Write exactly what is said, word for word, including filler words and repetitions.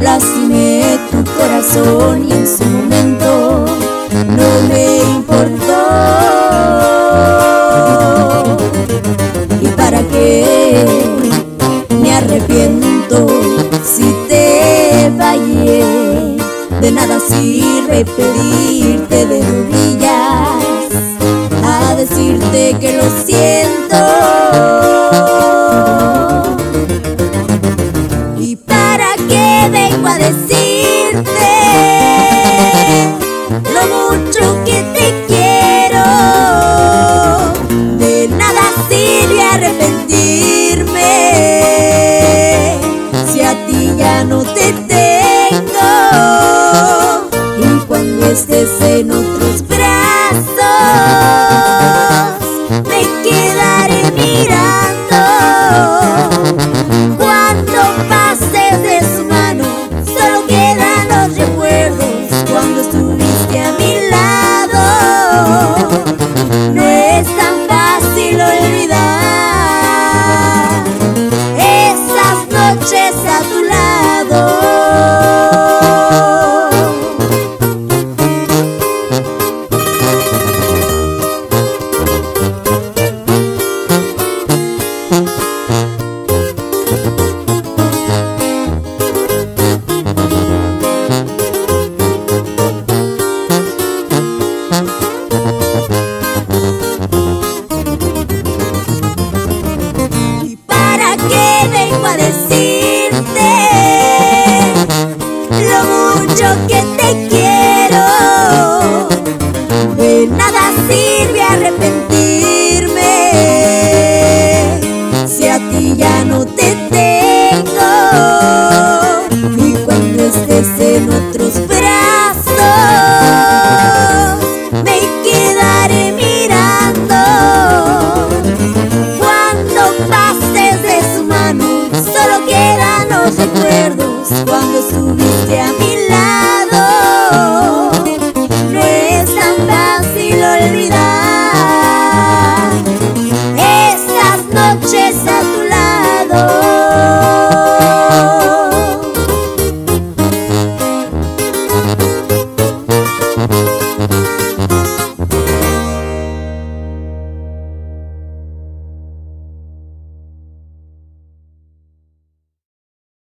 Lastimé tu corazón y en su momento no me importó. ¿Y para qué me arrepiento si te fallé? De nada sirve pedirte de rodillas a decirte que lo siento. ¿Y para qué vengo a decirte lo mucho que te quiero? De nada sirve arrepentirme si a ti ya no te tengo. Y cuando estés en otros brazos me quedaré mirando. Cuando pases de su mano solo quedan los recuerdos cuando estuviste a mi lado. No es tan fácil olvidar esas noches a tu en otros brazos me quedaré mirando. Cuando pases de su mano solo quedan los recuerdos cuando subiste a mi